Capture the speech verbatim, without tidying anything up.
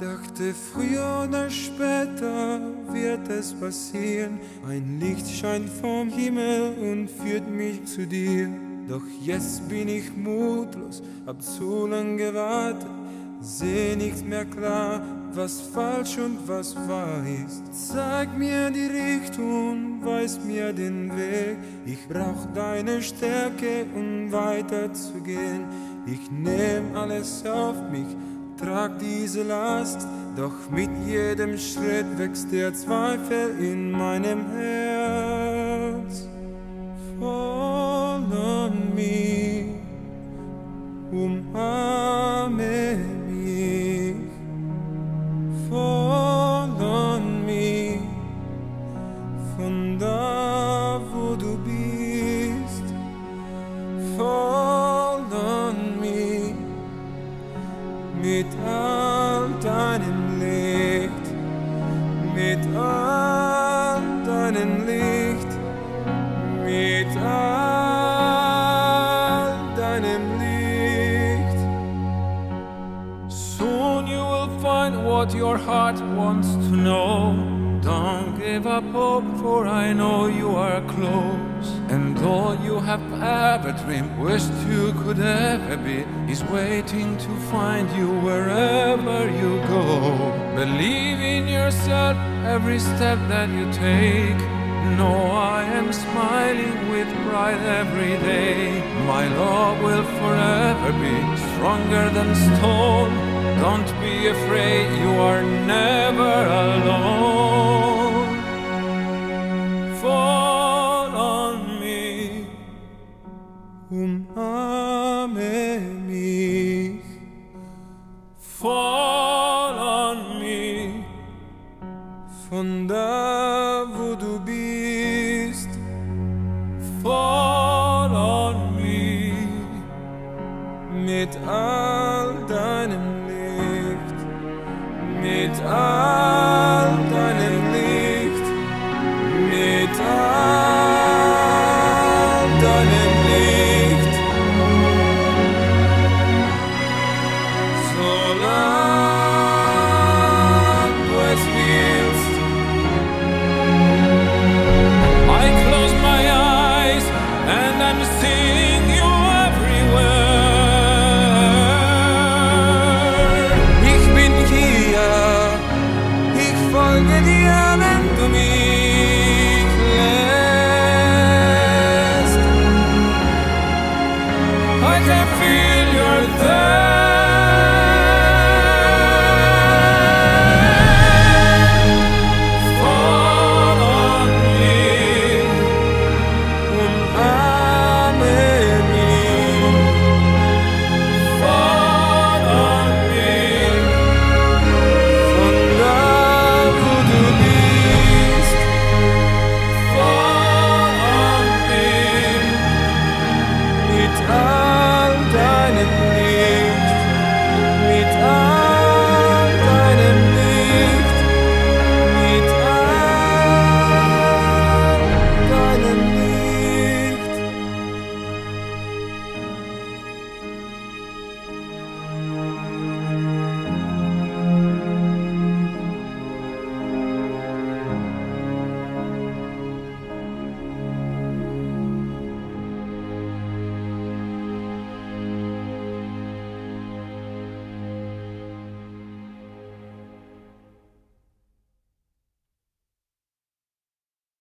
dachte, früher oder später wird es passieren. Ein Licht scheint vom Himmel und führt mich zu dir. Doch jetzt bin ich mutlos, hab zu lang gewartet, seh nicht mehr klar, was falsch und was wahr ist. Zeig mir die Richtung, weis mir den Weg. Ich brauch deine Stärke, um weiterzugehen. Ich nehm alles auf mich, trag diese Last. Doch mit jedem Schritt wächst der Zweifel in meinem Herz. Follow me, umarme mich. Follow me, von da wo du bist. Follow me, mit all deinem Licht, mit all deinem Licht, mit all deinem Licht. Soon you will find what your heart wants to know. Don't give up hope, for I know you are close. And all you have ever dreamed, wished you could ever be, is waiting to find you wherever you go. Believe in yourself every step that you take. No, I am smiling with pride every day. My love will forever be stronger than stone. Don't be afraid, you are never alone. Fall on me, umarme mich. Fall on me, von da wo du bist. Fall on me, mit all deinem Licht, mit all